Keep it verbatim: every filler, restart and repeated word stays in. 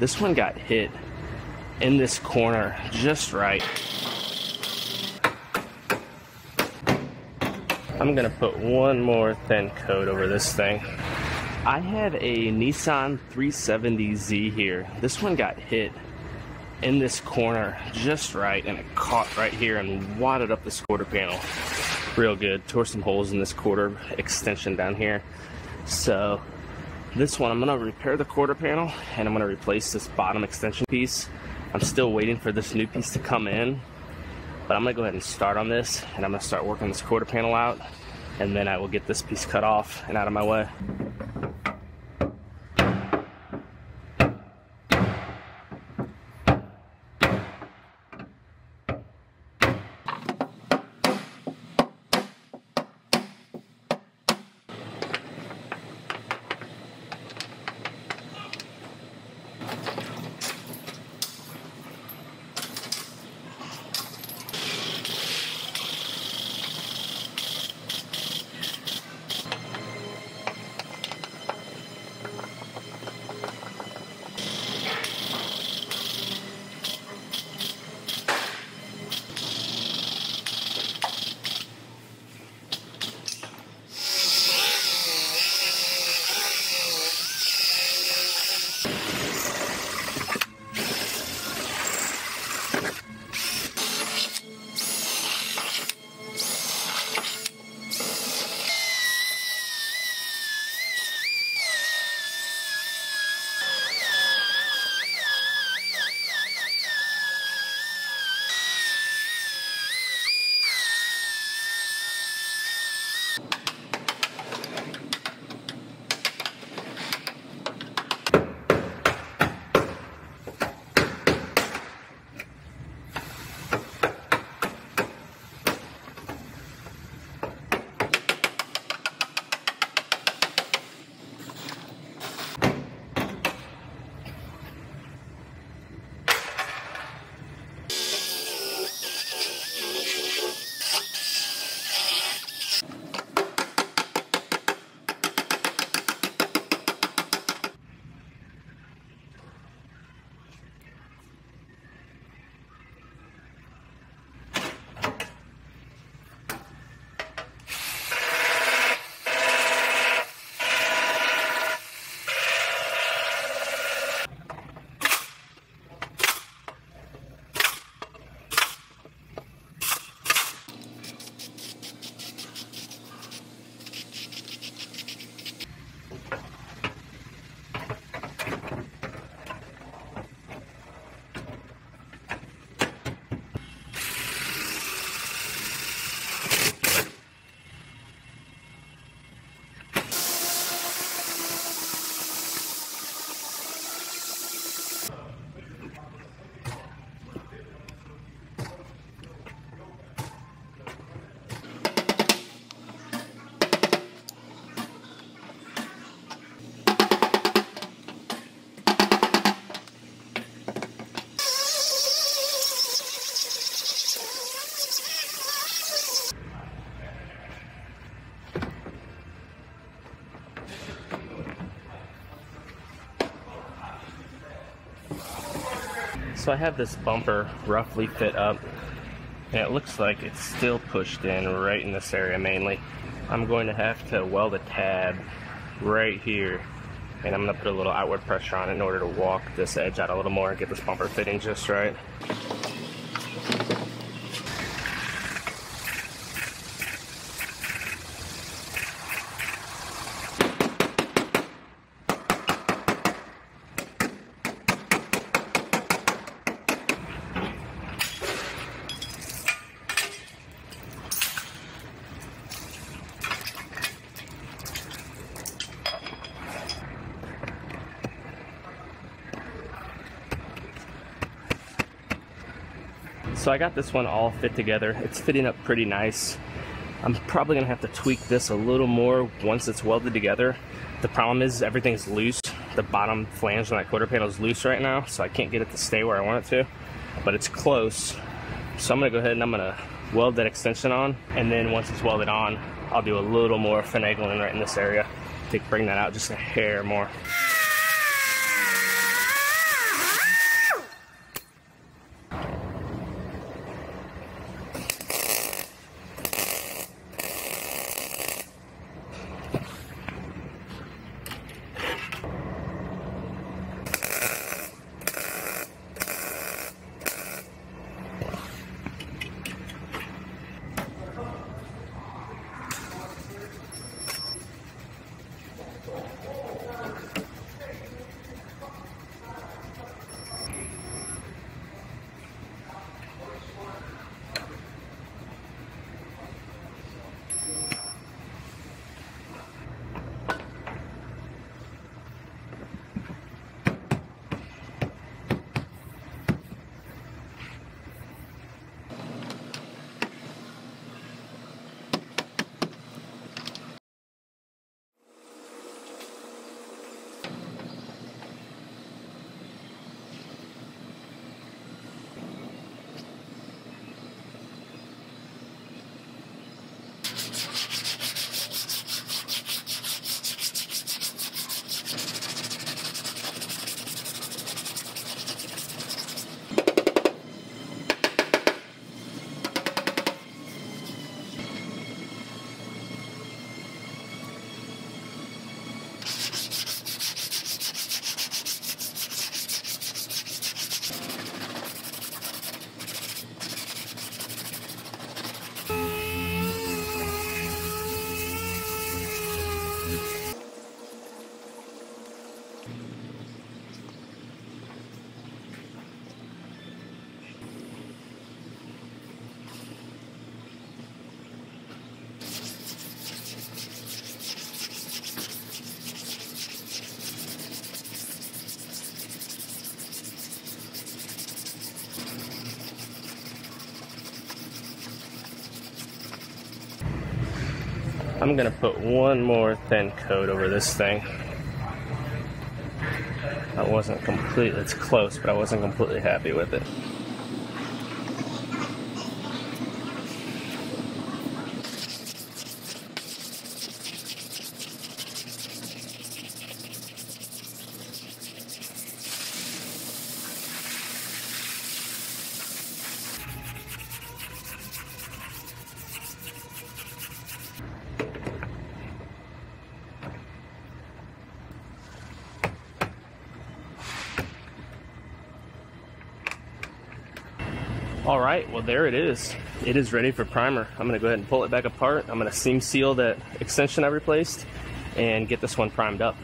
This one got hit in this corner just right. I'm gonna put one more thin coat over this thing. I have a Nissan three seventy Z here. This one got hit in this corner just right, and it caught right here and wadded up this quarter panel real good. Tore some holes in this quarter extension down here. So this one, I'm gonna repair the quarter panel and I'm gonna replace this bottom extension piece. I'm still waiting for this new piece to come in, but I'm gonna go ahead and start on this, and I'm gonna start working this quarter panel out, and then I will get this piece cut off and out of my way. So I have this bumper roughly fit up, and it looks like it's still pushed in right in this area mainly. I'm going to have to weld a tab right here, and I'm going to put a little outward pressure on it in order to walk this edge out a little more and get this bumper fitting just right. So I got this one all fit together. It's fitting up pretty nice. I'm probably gonna have to tweak this a little more once it's welded together. The problem is everything's loose. The bottom flange on that quarter panel is loose right now, so I can't get it to stay where I want it to, but it's close. So I'm gonna go ahead and I'm gonna weld that extension on, and then once it's welded on, I'll do a little more finagling right in this area to bring that out just a hair more. I'm gonna put one more thin coat over this thing. I wasn't completely, it's close, but I wasn't completely happy with it. Alright, well there it is. It is ready for primer. I'm going to go ahead and pull it back apart. I'm going to seam seal that extension I replaced and get this one primed up.